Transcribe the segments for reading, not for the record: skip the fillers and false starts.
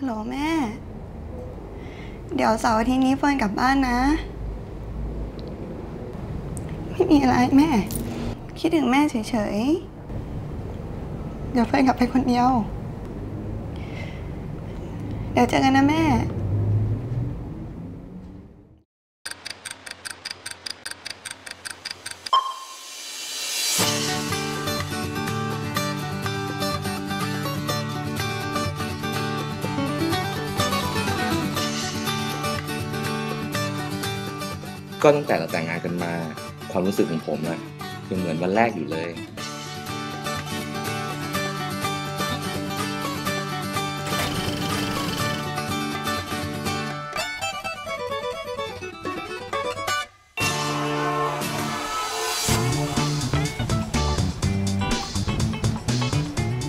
ฮัลโหลแม่เดี๋ยวเสาร์อาทิตย์นี้เฟิร์นกลับบ้านนะไม่มีอะไรแม่คิดถึงแม่เฉยๆเดี๋ยวเฟิร์นกลับไปคนเดียวเดี๋ยวเจอกันนะแม่ก็ตั้งแต่เราแต่งงานกันมาความรู้สึกของผมอะยังเหมือนวันแรกอย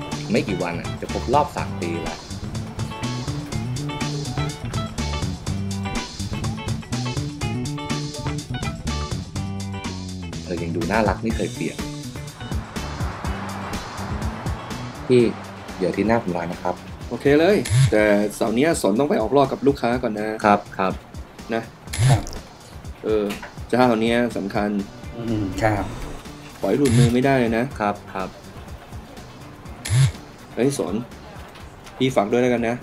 ู่เลยไม่กี่วันอะจะครบรอบ3 ปีแล้วเธอยังดูน่ารักไม่เคยเปลี่ยนพี่เดี๋ยวที่หน้าผมร้านนะครับโอเคเลยแต่เสาร์นี้สนต้องไปออกรอบกับลูกค้าก่อนนะครับครับนะครับเจ้าเนี้ยสำคัญครับปล่อยหลุดมือไม่ได้เลยนะครับครับเฮ้ยสนพี่ฝากด้วยแล้วกันนะ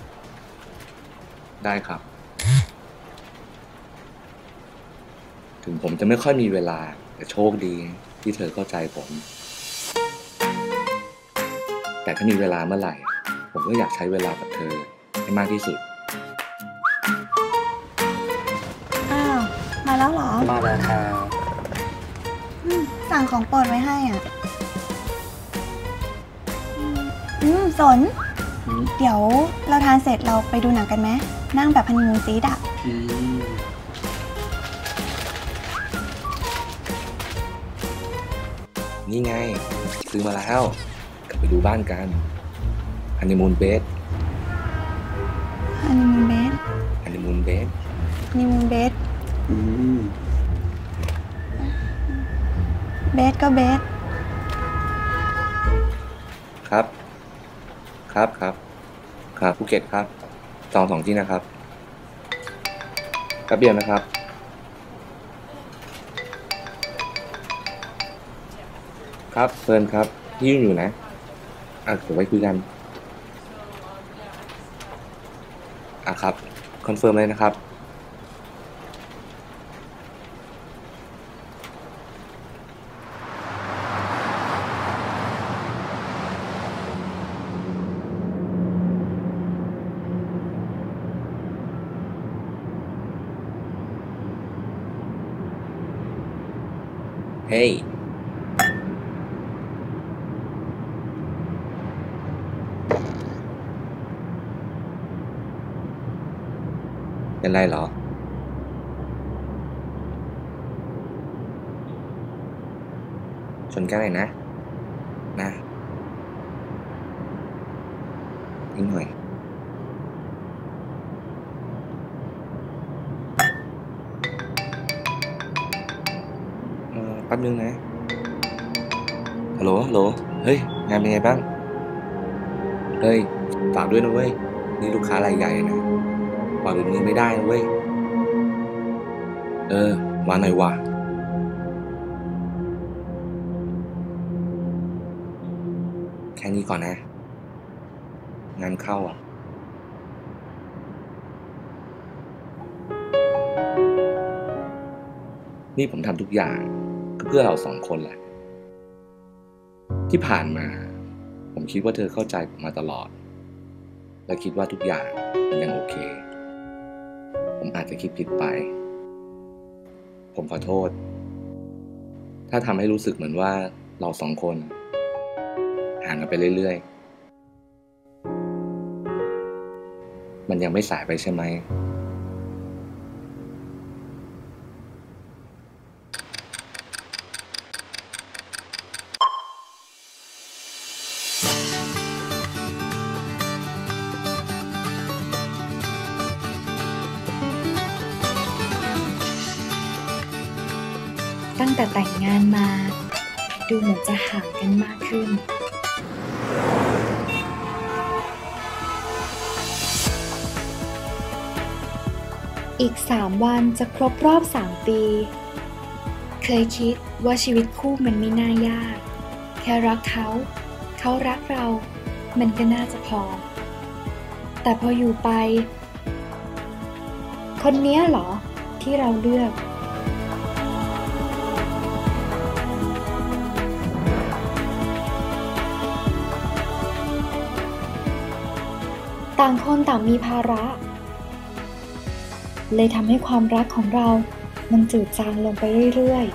ได้ครับถึงผมจะไม่ค่อยมีเวลาแต่โชคดีที่เธอเข้าใจผมแต่ถ้ามีเวลาเมื่อไหร่ผมก็อยากใช้เวลากับเธอให้มากที่สุดอ้าวมาแล้วเหรอมาแล้วครับสั่งของโปรดไว้ให้อ่ะสนเดี๋ยวเราทานเสร็จเราไปดูหนังกันไหมนั่งแบบฮันนีมูนซีดอ่ะนี่ไงซื้อมาแล้วกลับไปดูบ้านกันฮันนีมูนเบดฮันนีมูนเบดฮันนีมูนเบดฮันนีมูนเบดเบดก็เบดครับครับครับครับภูเก็ตครับ2 ที่นะครับกระเบียนนะครับครับเฟิร์นครับพี่ยุ่งอยู่นะเดี๋ยวไว้คุยกันครับคอนเฟิร์มเลยนะครับเฮ้ยเป็นไรหรอชนกันหน่อยนะนิดหน่อยแป๊บนึงนะฮัลโหลเฮ้ยงานเป็นไงบ้างเฮ้ยฝากด้วยนะเว้ยนี่ลูกค้ารายใหญ่นะปล่อยแบบนี้ไม่ได้เว้ยมาหน่อยวะแค่นี้ก่อนนะงานเข้าอ่ะนี่ผมทำทุกอย่างก็เพื่อเรา2 คนแหละที่ผ่านมาผมคิดว่าเธอเข้าใจผมมาตลอดและคิดว่าทุกอย่างมันยังโอเคผมอาจจะคิดผิดไปผมขอโทษถ้าทำให้รู้สึกเหมือนว่าเรา2 คนห่างกันไปเรื่อยๆมันยังไม่สายไปใช่ไหมตั้งแต่แต่งงานมาดูเหมือนจะห่างกันมากขึ้น อีก3 วันจะครบรอบ3 ปีเคยคิดว่าชีวิตคู่มันไม่น่ายากแค่รักเขาเขารักเรามันก็น่าจะพอแต่พออยู่ไปคนเนี้ยเหรอที่เราเลือกต่างคนต่างมีภาระเลยทำให้ความรักของเรามันจืดจางลงไปเรื่อย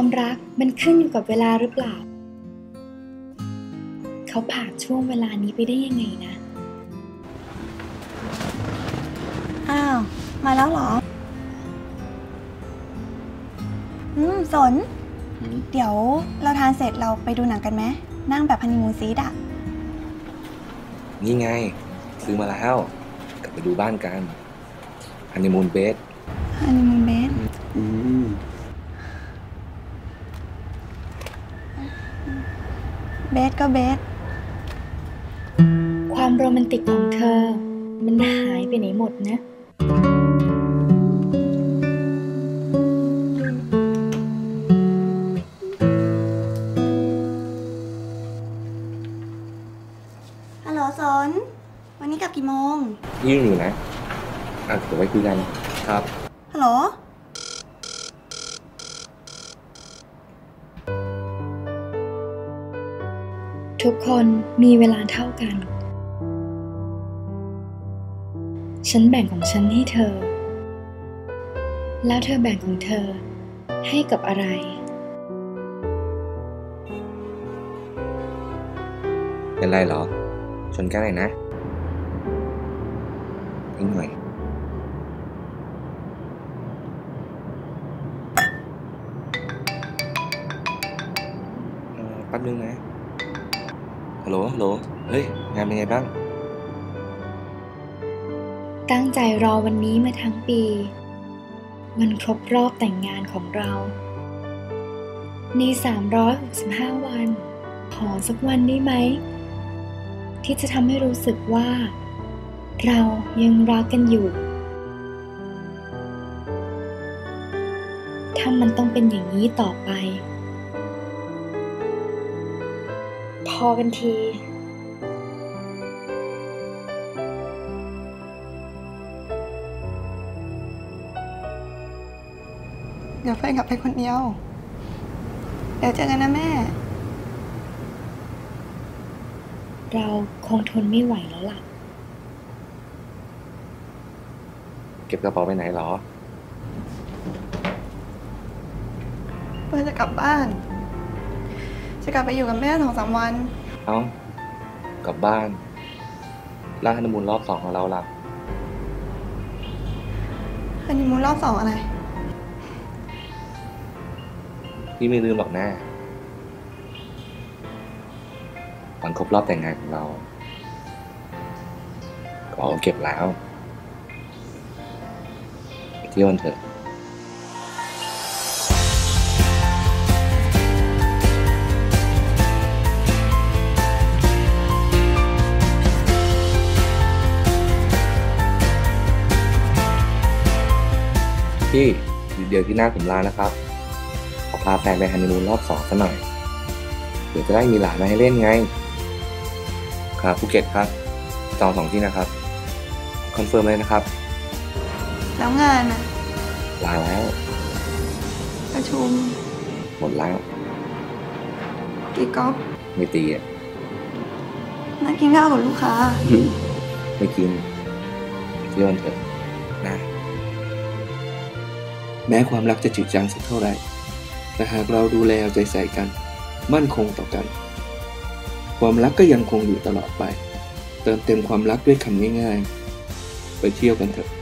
ความรักมันขึ้นอยู่กับเวลาหรือเปล่าเขาผ่านช่วงเวลานี้ไปได้ยังไงนะอ้าวมาแล้วเหรอสนเดี๋ยวเราทานเสร็จเราไปดูหนังกันไหมนั่งแบบฮันนีมูนซีดอะนี่ไงซื้อมาแล้วกลับไปดูบ้านกันฮันนีมูนเบสฮันนีมูนเบสเบสก็เบสความโรแมนติกของเธอมันหายไปไหนหมดนะฮัลโหลสนวันนี้กลับกี่โมงยิ่งอยู่นะเดี๋ยวไว้คุยกันครับฮัลโหลทุกคนมีเวลาเท่ากันฉันแบ่งของฉันให้เธอแล้วเธอแบ่งของเธอให้กับอะไรเป็นไรหรอชนกันหน่อยนะอีกหน่อยแป๊บนึงนะฮัลโหลฮัลโหลเฮ้ยงานเป็นไงบ้างตั้งใจรอวันนี้มาทั้งปีวันครบรอบแต่งงานของเราใน365 วันขอสักวันได้ไหมที่จะทำให้รู้สึกว่าเรายังรักกันอยู่ถ้ามันต้องเป็นอย่างนี้ต่อไปพอกันทีเดี๋ยวแฟนกลับไปคนเดียวเดี๋ยวเจอกันนะแม่เราคงทนไม่ไหวแล้วล่ะเก็บกระเป๋าไปไหนหรอเพื่อจะกลับบ้านจะกลับไปอยู่กับแม่2-3 วันเอ้ากลับบ้านแล้วฮันนีมูนรอบ2ของเราล่ะฮันนีมูนรอบ2อะไรพี่ไม่ลืมหรอกแน่วันครบรอบแต่งงานของเราก็เอาเก็บแล้วไปเที่ยวกันเถอะพี่เดี๋ยวที่หน้าผมลานะครับขอพาแฟนไปฮันนีมูนรอบ2ซะหน่อยเดี๋ยวจะได้มีหลานมาให้เล่นไงครับภูเก็ตครับจอง2 ที่นะครับคอนเฟิร์มเลยนะครับแล้วงานนะลาแล้วประชุมหมดแล้วตีกอล์ฟไม่ตีอ่ะ นัดกินข้าวกับลูกค้าไม่กินโยนเถอะนะแม้ความรักจะจืดจางสักเท่าไหร่แต่หากเราดูแลเอาใจใส่กันมั่นคงต่อกันความรักก็ยังคงอยู่ตลอดไปเติมเต็มความรักด้วยคำง่ายๆไปเที่ยวกันเถอะ